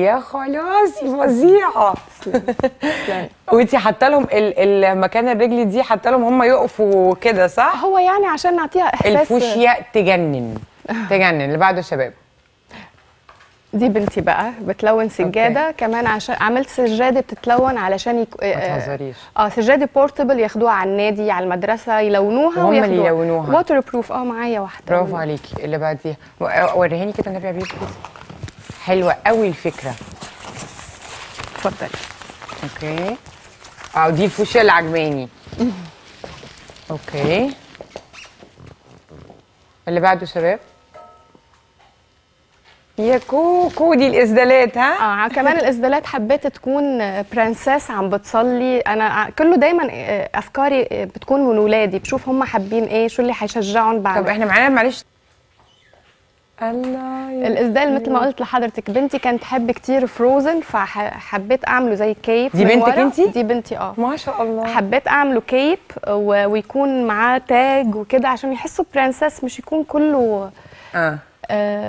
يا خلاصي فظيعه. وانتي حاطه لهم المكان الرجل دي، حاطه لهم هم يقفوا كده صح؟ هو يعني عشان نعطيها احساس. الفوشياء تجنن تجنن. اللي بعده شباب. دي بنتي بقى بتلون سجاده كمان، عشان عملت سجاده بتتلون علشان ما تهزريش. سجاده بورتبل ياخدوها على النادي على المدرسه يلونوها وهم اللي يلونوها ووتر بروف. معايا واحده. برافو عليكي. اللي بعديها وريهاني كده النبي عبيد. حلوه قوي الفكره. اتفضلي. اوكي. دي الفوشيا اللي عجباني. اوكي. اللي بعده شباب. يا كوكو دي الاسدالات. ها كمان الاسدالات حبيت تكون برنسس عم بتصلي. انا كله دايما افكاري بتكون من ولادي، بشوف هم حابين ايه، شو اللي هيشجعهم بعد. طب احنا معانا معلش الله الاسدال مثل ما قلت لحضرتك. بنتي كانت تحب كتير فروزن، فحبيت اعمله زي كيب. دي بنتك انتي؟ دي بنتي. ما شاء الله. حبيت اعمله كيب ويكون معاه تاج وكده عشان يحسوا برنسس، مش يكون كله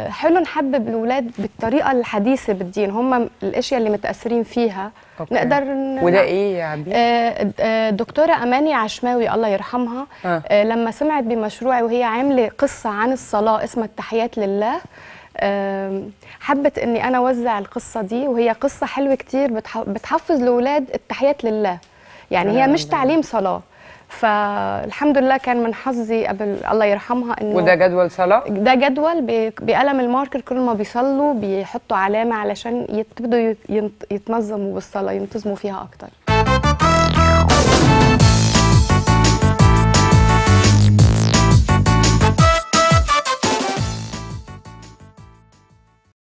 حلو. نحبب الولاد بالطريقه الحديثه بالدين، هم الاشياء اللي متاثرين فيها. أوكي. نقدر وده ايه يا عبيد؟ دكتوره اماني عشماوي الله يرحمها لما سمعت بمشروعي وهي عامله قصه عن الصلاه اسمها التحيات لله، حبت اني انا اوزع القصه دي، وهي قصه حلوه كتير بتحفز الاولاد التحيات لله. يعني هي مش تعليم صلاه، فالحمد لله كان من حظي قبل الله يرحمها انه وده جدول صلاه. ده جدول بقلم الماركر، كل ما بيصلوا بيحطوا علامه علشان يبتدوا يتنظموا بالصلاه، ينتظموا فيها اكتر.